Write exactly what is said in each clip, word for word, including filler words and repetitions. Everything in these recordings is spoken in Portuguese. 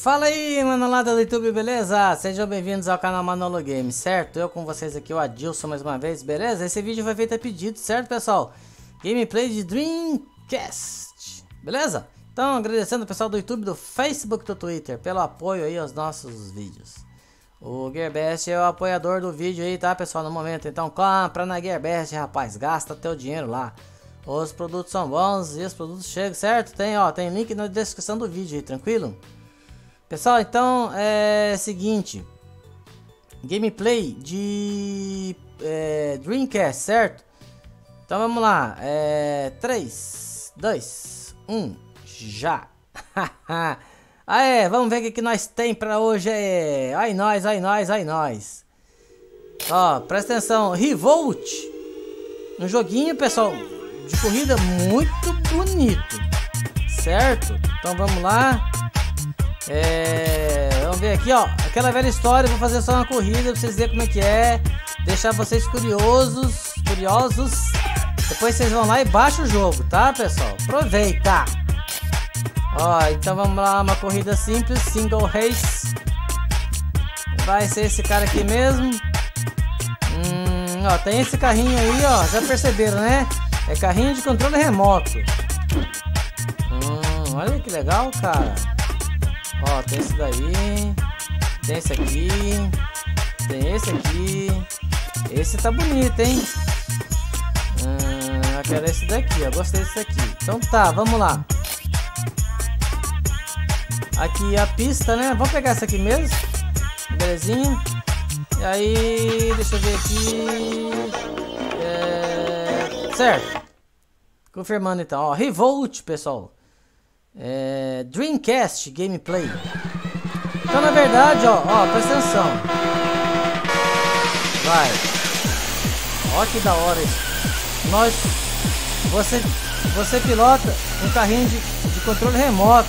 Fala aí, manolada do YouTube, beleza? Sejam bem-vindos ao canal Manolo Games, certo? Eu com vocês aqui, o Adilson, mais uma vez, beleza? Esse vídeo foi feito a pedido, certo, pessoal? Gameplay de Dreamcast, beleza? Então, agradecendo o pessoal do YouTube, do Facebook, do Twitter, pelo apoio aí aos nossos vídeos. O Gearbest é o apoiador do vídeo aí, tá, pessoal, no momento. Então, compra na Gearbest, rapaz, gasta teu dinheiro lá. Os produtos são bons e os produtos chegam, certo? Tem, ó, tem link na descrição do vídeo aí, tranquilo? Pessoal, então é seguinte, gameplay de é, Dreamcast, certo? Então vamos lá, é, três, dois, um, já! Ah é, vamos ver o que, que nós tem pra hoje, é, ai nós, ai nós, ai nós! Ó, presta atenção, Revolt, um joguinho, pessoal, de corrida muito bonito, certo? Então vamos lá. É, vamos ver aqui, ó, aquela velha história. Vou fazer só uma corrida pra vocês verem como é que é, deixar vocês curiosos, curiosos. Depois vocês vão lá e baixam o jogo, tá, pessoal? Aproveita. Ó, então vamos lá, uma corrida simples, single race. Vai ser esse cara aqui mesmo. Hum, ó, tem esse carrinho aí, ó, já perceberam, né? É carrinho de controle remoto. Hum, olha que legal, cara. Ó, tem esse daí, tem esse aqui, tem esse aqui. Esse tá bonito, hein? Hum, eu quero esse daqui, eu gostei desse daqui. Então tá, vamos lá. Aqui a pista, né? Vamos pegar essa aqui mesmo. Belezinha. E aí, deixa eu ver aqui. É... Certo. Confirmando então, ó, Revolt, pessoal. É, Dreamcast gameplay. Então na verdade, ó, ó, presta atenção. Vai. Ó que da hora isso. Nós, você, você pilota um carrinho de, de controle remoto.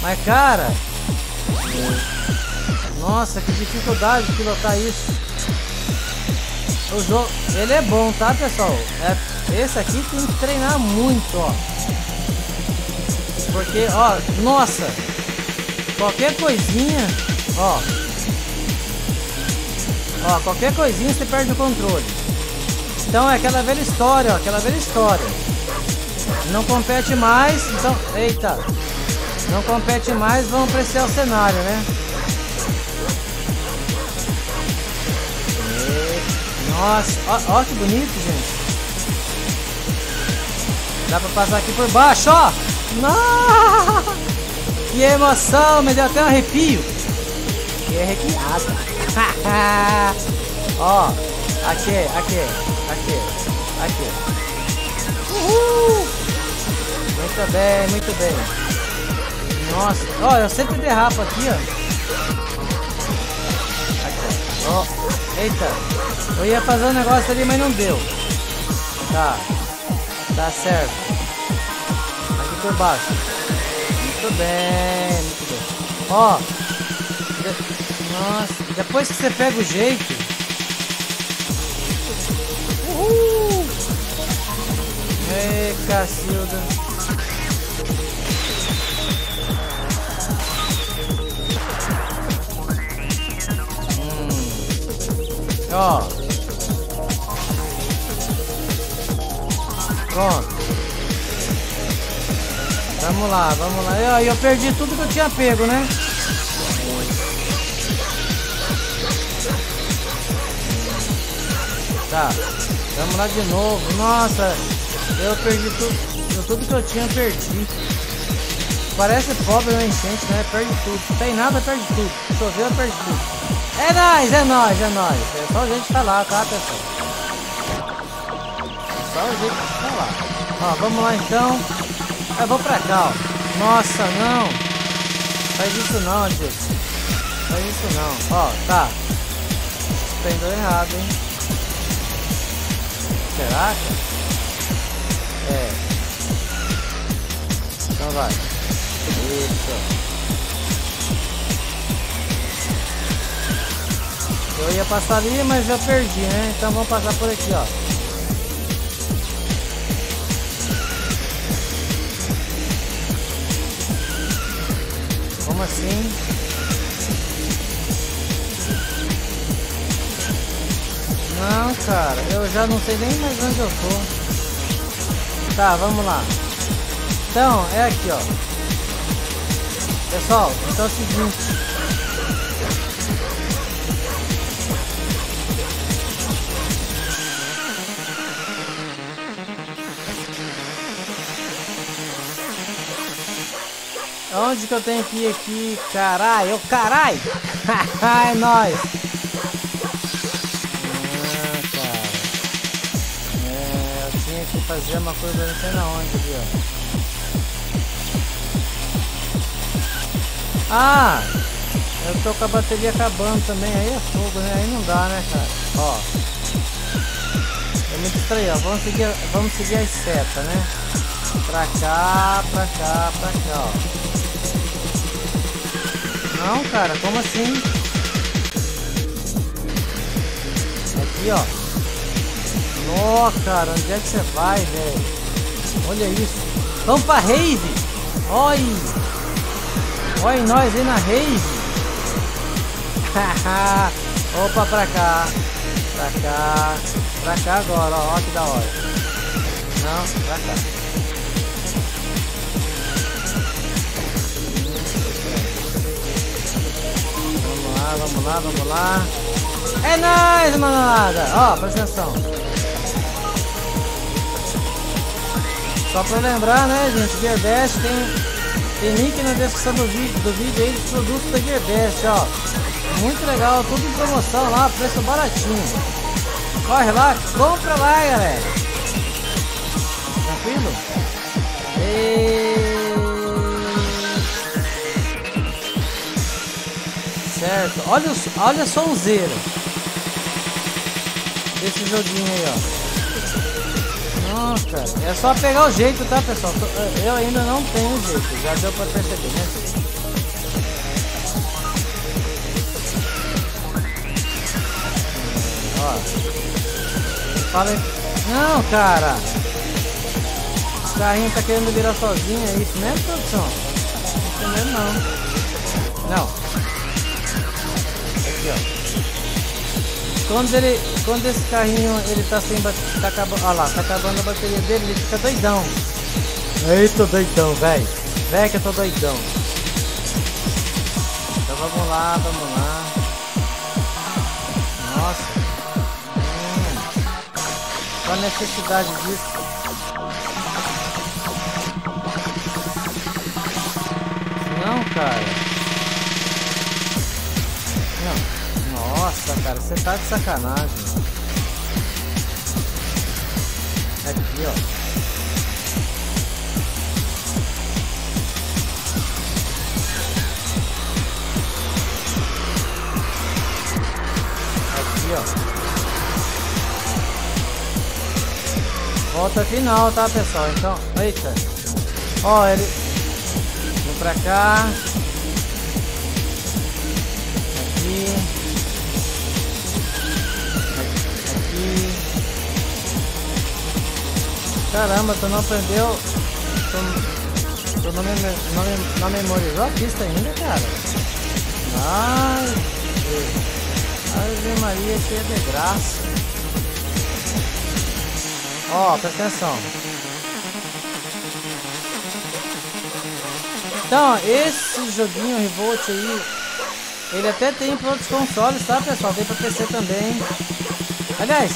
Mas cara, nossa, que dificuldade de pilotar isso. O jogo, ele é bom, tá, pessoal? É, esse aqui tem que treinar muito, ó. Porque, ó, nossa, qualquer coisinha, ó, ó, qualquer coisinha você perde o controle. Então é aquela velha história, ó, aquela velha história. Não compete mais, então, eita, não compete mais, vamos apreciar o cenário, né? E, nossa, ó, ó que bonito, gente. Dá pra passar aqui por baixo, ó. Nossa! Que emoção, me deu até um arrepio. Que arrepiado. Ó, aqui, aqui, aqui, aqui. Uhul! Muito bem, muito bem. Nossa, ó, eu sempre derrapo aqui, ó. Aqui, ó. Eita, eu ia fazer um negócio ali, mas não deu. Tá, tá certo. Por baixo, muito bem, muito bem. Ó, de... nossa, depois que você pega o jeito, uhul, ei, cacilda, hum. Ó, pronto. Vamos lá, vamos lá. Eu, eu perdi tudo que eu tinha pego, né? Tá, vamos lá de novo. Nossa, eu perdi tudo, tudo que eu tinha perdi. Parece pobre na enchente, né? Perde tudo. Tem nada, perde tudo. Choveu, perde tudo. É nóis, é nóis, é nóis. É só a gente falar, tá, pessoal? É só a gente falar. Ó, vamos lá então. Eu vou pra cá, ó. Nossa, não. Faz isso não, gente. Faz isso não. Ó, tá. Prendeu errado, hein? Será que? É. Então vai. Isso. Eu ia passar ali, mas já perdi, né? Então vamos passar por aqui, ó. Como assim? Não, cara, eu já não sei nem mais onde eu tô. Tá, vamos lá. Então, é aqui, ó. Pessoal, então é o seguinte. Onde que eu tenho que ir aqui? Carai, eu carai! Ai, nós! Ah, cara. É, eu tinha que fazer uma coisa, não sei na onde, viu? Ah! Eu tô com a bateria acabando também, aí é fogo, né? Aí não dá, né, cara? Ó. Eu me distraí, ó. Vamos seguir, vamos seguir as setas, né? Pra cá, pra cá, pra cá, ó. Não, cara, como assim? Aqui, ó. Nó, cara, onde é que você vai, velho? Olha isso. Vamos pra rave. Oi. Oi, nós aí na rave. Opa, pra cá. Pra cá. Pra cá agora, ó. Ó que da hora. Não, pra cá. Vamos lá, vamos lá. É nóis, manada. Ó, presta atenção. Só pra lembrar, né, gente? Gearbest tem, tem link na descrição do vídeo, do vídeo aí dos produtos da Gearbest, ó. Muito legal, tudo em promoção lá, preço baratinho. Corre lá, compra lá, galera. Tranquilo? E... certo, olha, olha só o zero esse joguinho aí, ó. Nossa, cara, é só pegar o jeito, tá, pessoal? Eu ainda não tenho jeito, já deu pra perceber, né? Ó, fala aí. Não, cara, o carrinho tá querendo virar sozinho, é isso mesmo, produção? Isso mesmo, não. Não. Quando ele, quando esse carrinho ele tá sem bateria, tá acabando, ó lá, tá acabando a bateria dele, ele fica doidão. Eita, doidão, velho. Velho que eu tô doidão. Então vamos lá, vamos lá. Nossa. Hum. Qual a necessidade disso? Não, cara. Nossa, cara, você tá de sacanagem. Aqui, ó. Aqui, ó. Volta final, tá, pessoal? Então, eita. Ó, ele... vem pra cá. Aqui. Caramba, tu não aprendeu, tu, tu não, me, não, me, não memorizou a pista ainda, cara. Ai, Ave Maria, cheia de graça. Ó, presta atenção. Então, esse joguinho Revolt aí, ele até tem para outros consoles, tá, pessoal? Tem para P C também. Aliás,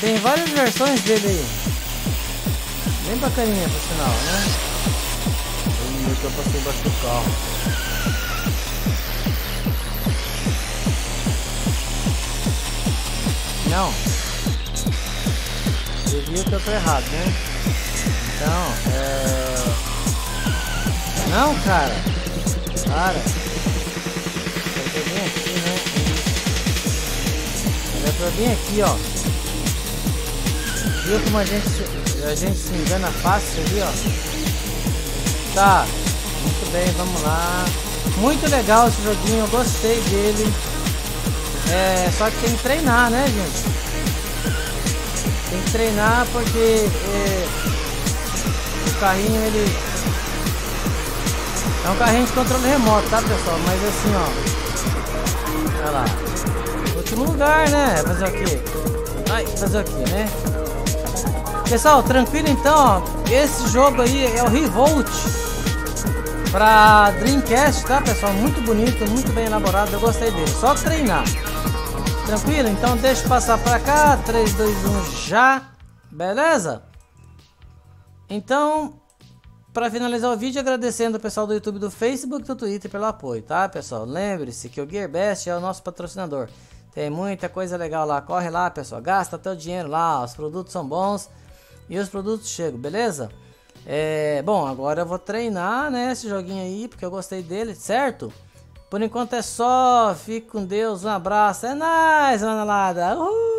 tem várias versões dele aí. Bem bacaninha, por sinal, né? Eu que eu passei embaixo do carro. Não. Você viu que eu tô errado, né? Então, é... não, cara. Cara. Dá pra vir aqui, né? Dá pra vir aqui, ó. Viu como a gente... a gente se engana fácil ali, ó. Tá, muito bem, vamos lá. Muito legal esse joguinho, eu gostei dele. É, só que tem que treinar, né, gente? Tem que treinar porque é, o carrinho ele É um carrinho de controle remoto, tá, pessoal? Mas assim, ó, olha lá, último lugar, né? Fazer o quê? Ai, fazer o quê, né? Pessoal, tranquilo então, ó. Esse jogo aí é o Revolt pra Dreamcast, tá, pessoal? Muito bonito, muito bem elaborado, eu gostei dele. Só treinar. Tranquilo? Então deixa eu passar pra cá. três, dois, um, já. Beleza? Então, para finalizar o vídeo, agradecendo o pessoal do YouTube, do Facebook, do Twitter pelo apoio, tá, pessoal? Lembre-se que o Gearbest é o nosso patrocinador. Tem muita coisa legal lá. Corre lá, pessoal. Gasta até o dinheiro lá. Os produtos são bons e os produtos chegam, beleza? É, bom, agora eu vou treinar, né, esse joguinho aí, porque eu gostei dele, certo? Por enquanto é só. Fique com Deus. Um abraço. É nóis, manalada. Uhul!